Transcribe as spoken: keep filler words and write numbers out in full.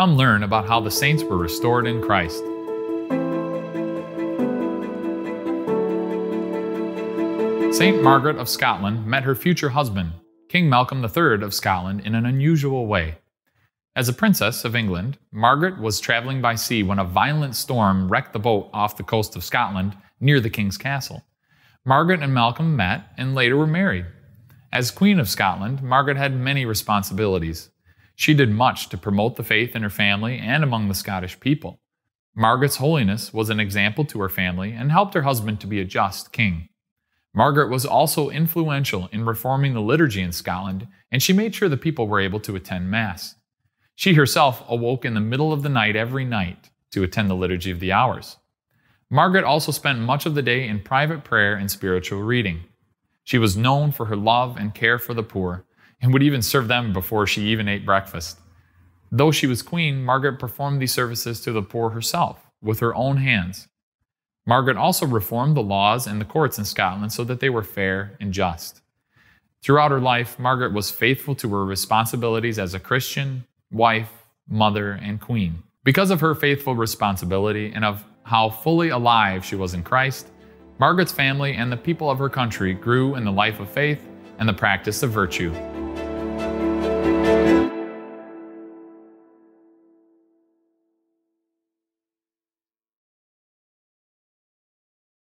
Come learn about how the saints were restored in Christ. Saint Margaret of Scotland met her future husband, King Malcolm the third of Scotland, in an unusual way. As a princess of England, Margaret was traveling by sea when a violent storm wrecked the boat off the coast of Scotland near the king's castle. Margaret and Malcolm met and later were married. As Queen of Scotland, Margaret had many responsibilities. She did much to promote the faith in her family and among the Scottish people. Margaret's holiness was an example to her family and helped her husband to be a just king. Margaret was also influential in reforming the liturgy in Scotland, and she made sure the people were able to attend Mass. She herself awoke in the middle of the night every night to attend the Liturgy of the Hours. Margaret also spent much of the day in private prayer and spiritual reading. She was known for her love and care for the poor, and would even serve them before she even ate breakfast. Though she was queen, Margaret performed these services to the poor herself, with her own hands. Margaret also reformed the laws and the courts in Scotland so that they were fair and just. Throughout her life, Margaret was faithful to her responsibilities as a Christian, wife, mother, and queen. Because of her faithful responsibility and of how fully alive she was in Christ, Margaret's family and the people of her country grew in the life of faith and the practice of virtue.